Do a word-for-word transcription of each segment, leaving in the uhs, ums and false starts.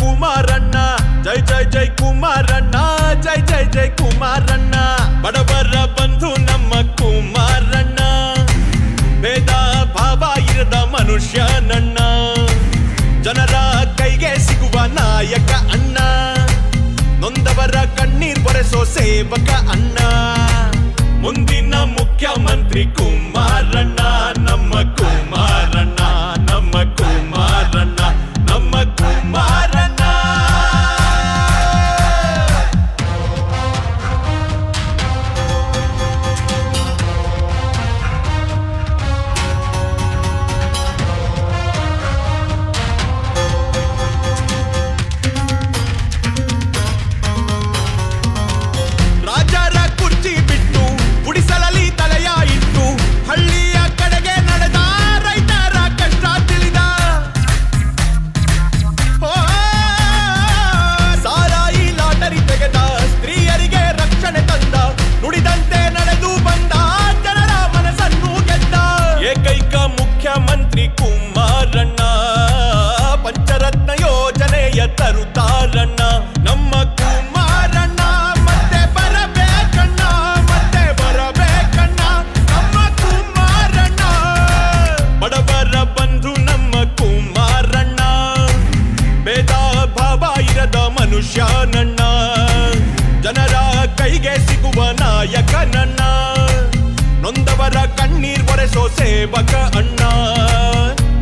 ಕುಮಾರಣ್ಣ ಜೈ ಜೈ ಜೈ ಕುಮಾರಣ್ಣ ಜೈ ಜೈ ಜೈ ಕುಮಾರಣ್ಣ ಬಡವರ ಬಂಧು ನಮ್ಮ ಕುಮಾರಣ್ಣ ಭೇದ ಭಾವ ಇರದ ಮನುಷ್ಯನಣ್ಣ ಜನರ ಕೈಗೆ ಸಿಗುವ ನಾಯಕ ಅಣ್ಣ ನೊಂದವರ ಕಣ್ಣೀರ್ ಬರೆಸೋ ಸೇವಕ ಅಣ್ಣ ಮುಂದಿನ ಮುಖ್ಯಮಂತ್ರಿ ಕುಮಾರಣ್ಣ ನಮ್ಮ ಕುಮಾರಣ್ಣ ನಮ್ಮ ಕುಮಾರಣ್ಣ ನಮ್ಮ ಕುಮಾರಣ್ಣ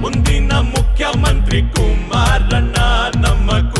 ಮುಂದಿನ ಮುಖ್ಯಮಂತ್ರಿ ಕುಮಾರಣ್ಣ ನಮ್ಮ